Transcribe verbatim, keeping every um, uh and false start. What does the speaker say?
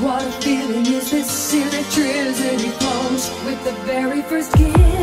What a feeling is this, electricity flows with the very first kiss.